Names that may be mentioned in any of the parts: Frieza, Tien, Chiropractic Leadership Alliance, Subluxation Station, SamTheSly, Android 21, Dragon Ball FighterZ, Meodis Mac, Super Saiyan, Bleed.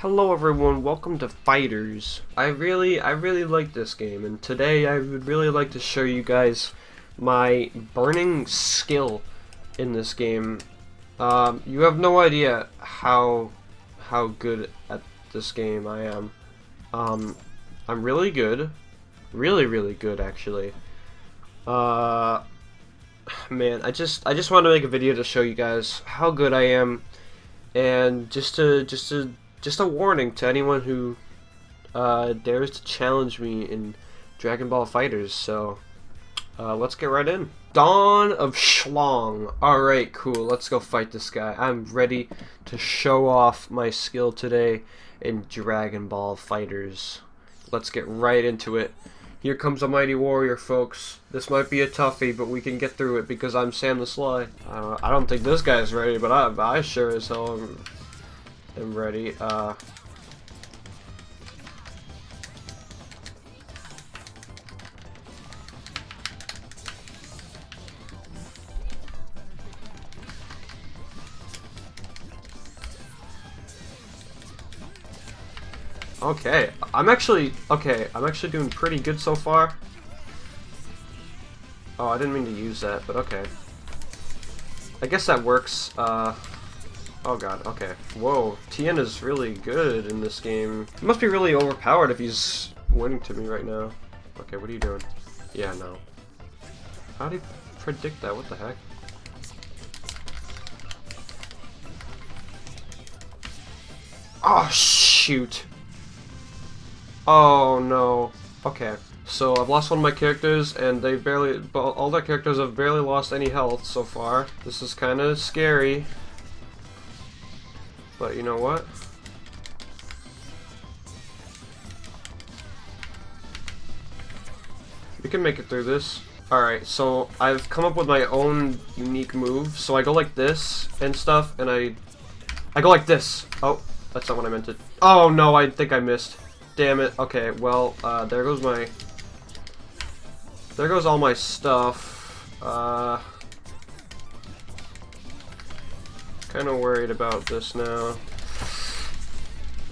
Hello everyone, welcome to FighterZ. I really like this game, and today I would really like to show you guys my burning skill in this game. You have no idea how good at this game I am. I'm really good, really good actually. Man, I just want to make a video to show you guys how good I am, and just a warning to anyone who dares to challenge me in Dragon Ball FighterZ. So let's get right in. Dawn of Schlong. Alright, cool. Let's go fight this guy. I'm ready to show off my skill today in Dragon Ball FighterZ. Let's get right into it. Here comes a mighty warrior, folks. This might be a toughie, but we can get through it because I'm Sam the Sly. I don't think this guy's ready, but I sure as hell am ready. Okay, I'm actually doing pretty good so far. Oh, I didn't mean to use that, but okay. I guess that works. Oh god, okay. Whoa, Tien is really good in this game. He must be really overpowered if he's winning to me right now. Okay, what are you doing? Yeah, no. How do you predict that? What the heck? Oh, shoot. Oh, no. Okay, so I've lost one of my characters, and they barely... all their characters have barely lost any health so far. This is kind of scary. But you know what? We can make it through this. Alright, so I've come up with my own unique move. So I go like this and stuff, and I go like this. Oh, that's not what I meant to... Oh no, I think I missed. Damn it. Okay, well, there goes my... There goes all my stuff. Kind of worried about this now.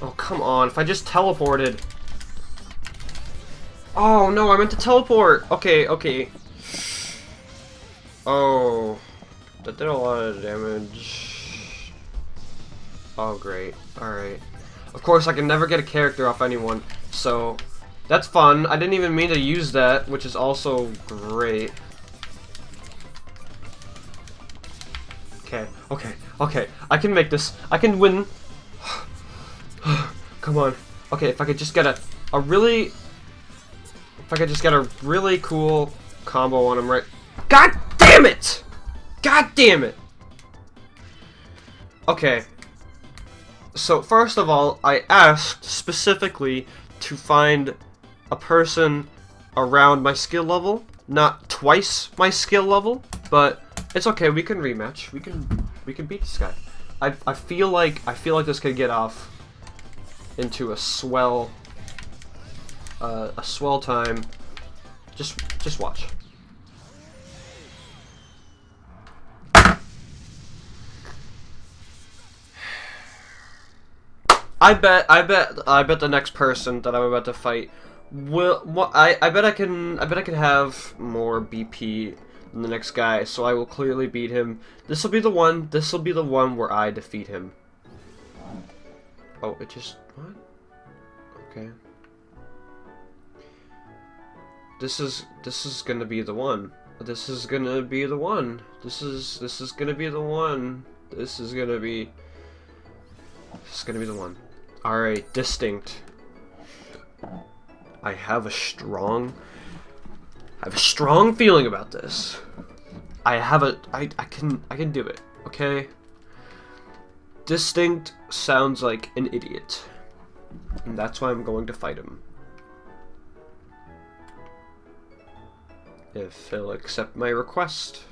Oh, come on. If I just teleported. Oh, no, I meant to teleport. Okay, okay. Oh, that did a lot of damage. Oh, great. Alright. Of course, I can never get a character off anyone, so that's fun. I didn't even mean to use that, which is also great. Okay, okay, okay. I can make this. I can win. Come on. Okay, if I could just get a really cool combo on him, right? God damn it! God damn it! Okay. So first of all, I asked specifically to find a person around my skill level, not twice my skill level, but. It's okay. We can rematch. We can beat this guy. I feel like this could get off into a swell time. Just watch. I bet the next person that I'm about to fight will. I bet I can have more BP. The next guy, so I will clearly beat him. This will be the one where I defeat him. Oh, it just what? Okay. This is gonna be the one. This is gonna be the one. Alright, distinct. I have a strong feeling about this. I can do it, okay? Distinct sounds like an idiot. And that's why I'm going to fight him. If he'll accept my request.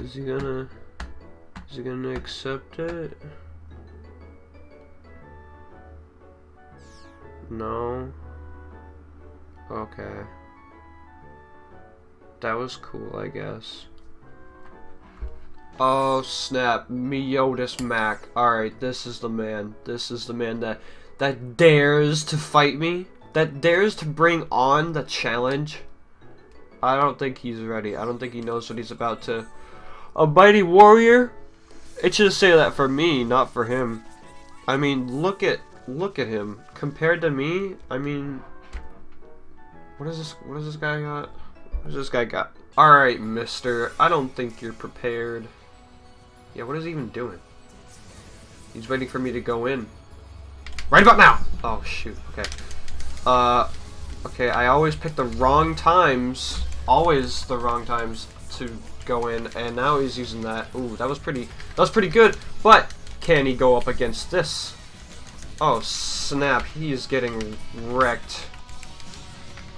Is he gonna accept it? No. Okay. That was cool, I guess. Oh snap, Meodis Mac. Alright, this is the man. This is the man that dares to fight me. That dares to bring on the challenge. I don't think he's ready. I don't think he knows what he's about to. A mighty warrior? It should say that for me, not for him. I mean, look at him. Compared to me, I mean, what is this guy got? What does this guy got? Alright, mister. I don't think you're prepared. Yeah, what is he even doing? He's waiting for me to go in. Right about now! Oh, shoot. Okay. Okay, I always pick the wrong times. Always the wrong times to go in. And now he's using that. Ooh, that was pretty good. But can he go up against this? Oh, snap. He is getting wrecked.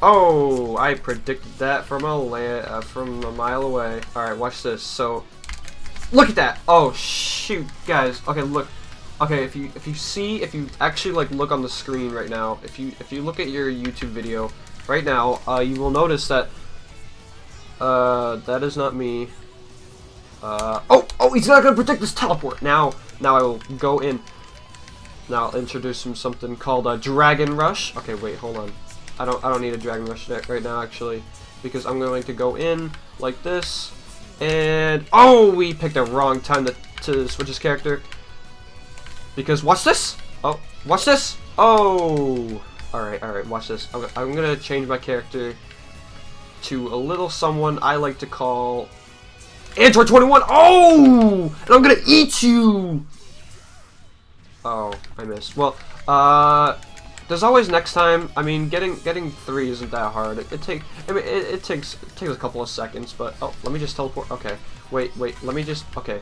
Oh, I predicted that from a mile away. Alright, watch this. So, look at that. Oh, shoot, guys. Okay, look. Okay, if you actually like look on the screen right now, if you look at your YouTube video right now, you will notice that that is not me. Oh, he's not gonna predict this teleport. Now I will go in. Now I'll introduce him something called a Dragon Rush. Okay, wait, hold on. I don't need a Dragon Rush right now, actually, because I'm going to go in like this, and oh, we picked the wrong time to switch his character. Because watch this! Oh, watch this! Oh! Alright, watch this. I'm gonna change my character to a little someone I like to call Android 21! Oh! And I'm gonna eat you! Oh, I missed. Well, there's always next time. I mean, getting three isn't that hard. It takes a couple of seconds, but oh, let me just teleport. Okay. Wait, let me just, okay.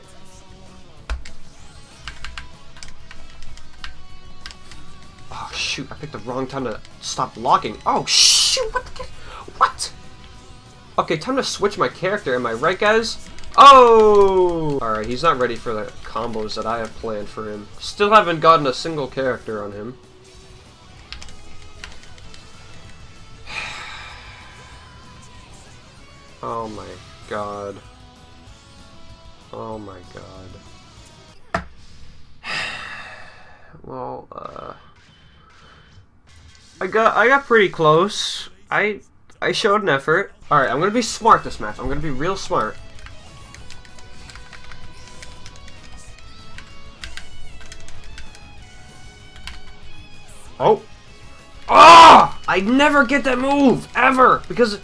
Shoot, I picked the wrong time to stop blocking. Oh, shoot, what the... What? Okay, time to switch my character, am I right, guys? Oh! Alright, he's not ready for the combos that I have planned for him. Still haven't gotten a single character on him. Oh my god. Oh my god. Well, I got pretty close. I showed an effort. Alright, I'm gonna be smart this match. I'm gonna be real smart. Oh! Ah! Oh! I never get that move! Ever! Because...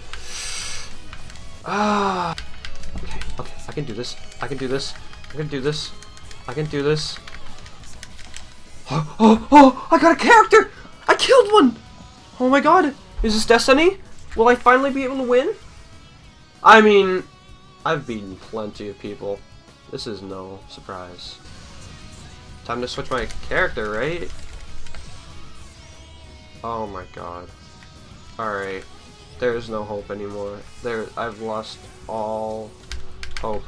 Ah! Okay, I can do this. I can do this. Oh! I got a character! I killed one! Oh my god, is this destiny? Will I finally be able to win? I mean, I've beaten plenty of people. This is no surprise. Time to switch my character, right? Oh my god. Alright, there is no hope anymore. I've lost all hope.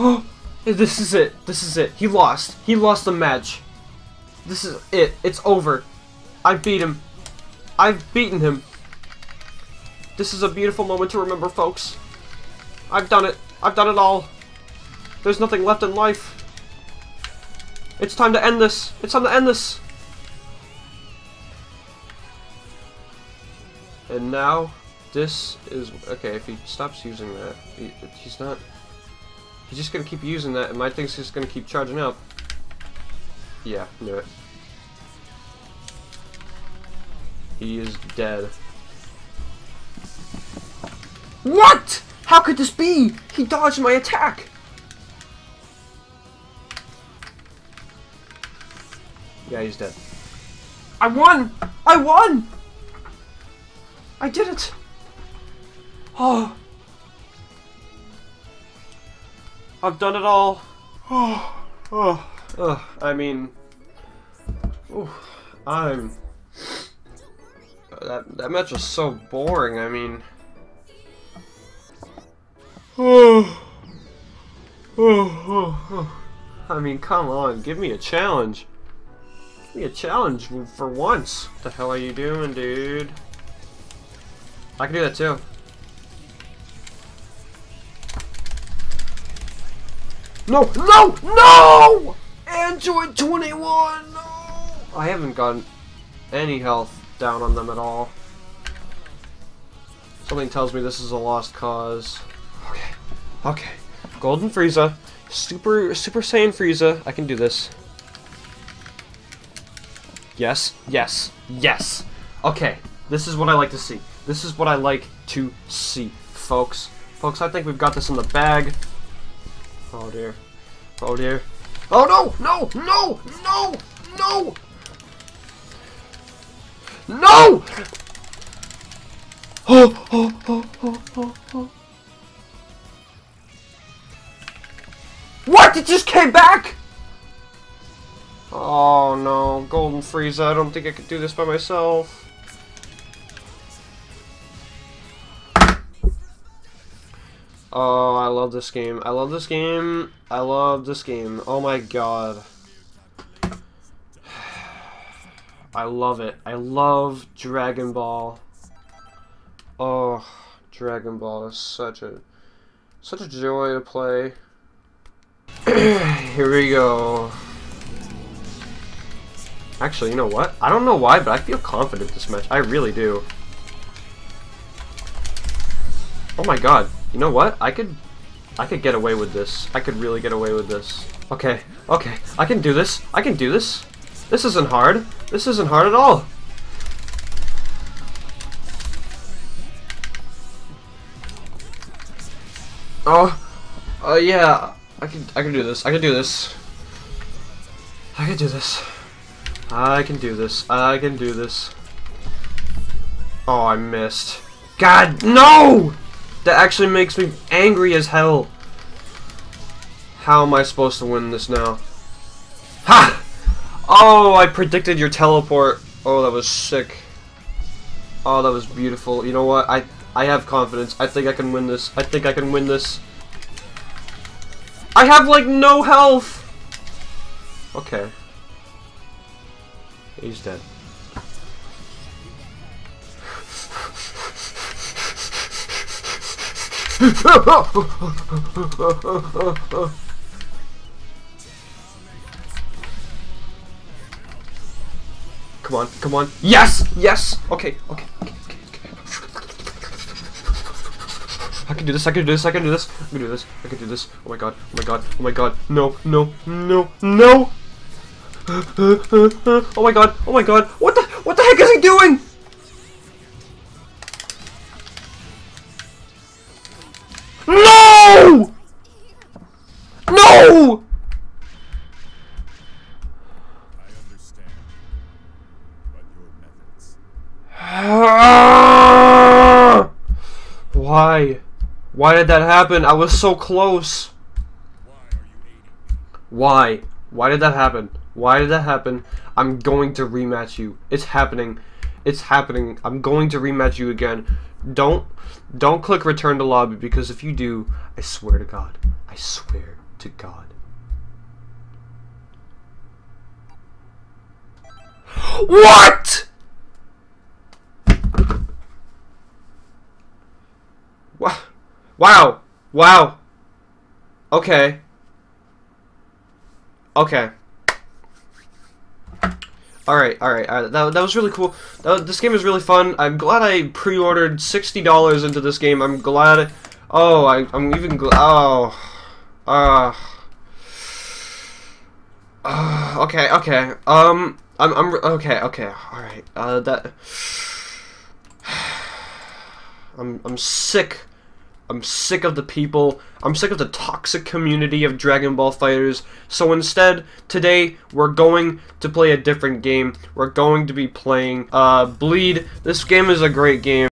Oh! This is it. He lost the match. This is it. It's over. I beat him. I've beaten him. This is a beautiful moment to remember, folks. I've done it. I've done it all. There's nothing left in life. It's time to end this. And now, this is... Okay, if he stops using that, he's not... He's just gonna keep using that, and my thing's just gonna keep charging up. Yeah, knew it. He is dead. What?! How could this be?! He dodged my attack! Yeah, he's dead. I won! I won! I did it! Oh... I've done it all. I mean, I'm that match was so boring. I mean, I mean, come on, give me a challenge. Give me a challenge for once. What the hell are you doing, dude? I can do that too. No, no, no! Android 21, no! I haven't gotten any health down on them at all. Something tells me this is a lost cause. Okay, okay. Golden Frieza, Super Saiyan Frieza. I can do this. Yes, yes, yes. Okay, this is what I like to see. This is what I like to see, folks. Folks, I think we've got this in the bag. Oh dear. Oh dear. Oh no! No! No! No! No! No! Oh! Oh! Oh! Oh! Oh! Oh! What? It just came back! Oh no, Golden Frieza, I don't think I could do this by myself. Oh, I love this game. I love this game. I love this game. Oh my god. I love it. I love Dragon Ball. Oh, Dragon Ball is such a joy to play. Here we go. Actually, you know what? I don't know why, but I feel confident this match. I really do. Oh my god. You know what? I could get away with this. I could really get away with this. Okay, okay, I can do this. I can do this. This isn't hard. This isn't hard at all. Oh, yeah. I can do this. I can do this. I can do this. I can do this. I can do this. Oh, I missed. God, no! That actually makes me angry as hell. How am I supposed to win this now? Ha! Oh, I predicted your teleport. Oh, that was sick. Oh, that was beautiful. You know what? I have confidence. I think I can win this. I think I can win this. I have, like, no health! Okay. He's dead. Come on, come on. Yes! Yes! Okay, okay, okay, okay. I can do this, I can do this, I can do this, I can do this, I can do this. Oh my god, oh my god, oh my god. No, no, no, no! Oh my god, oh my god. What the heck is he doing? No! No! I understand, but your methods. Why? Why did that happen? I was so close. Why are you hating me? Why? Why did that happen? Why did that happen? I'm going to rematch you. It's happening. It's happening. I'm going to rematch you again. Don't click return to lobby, because if you do, I swear to God. I swear to God. What? Wow. Wow. Okay. Okay. Alright, that was really cool. This game is really fun. I'm glad I pre-ordered $60 into this game. I'm glad. Oh, I'm even glad. Okay. I'm okay. Alright, that. I'm sick. I'm sick of the people. I'm sick of the toxic community of Dragon Ball FighterZ. So instead, today, we're going to play a different game. We're going to be playing Bleed. This game is a great game.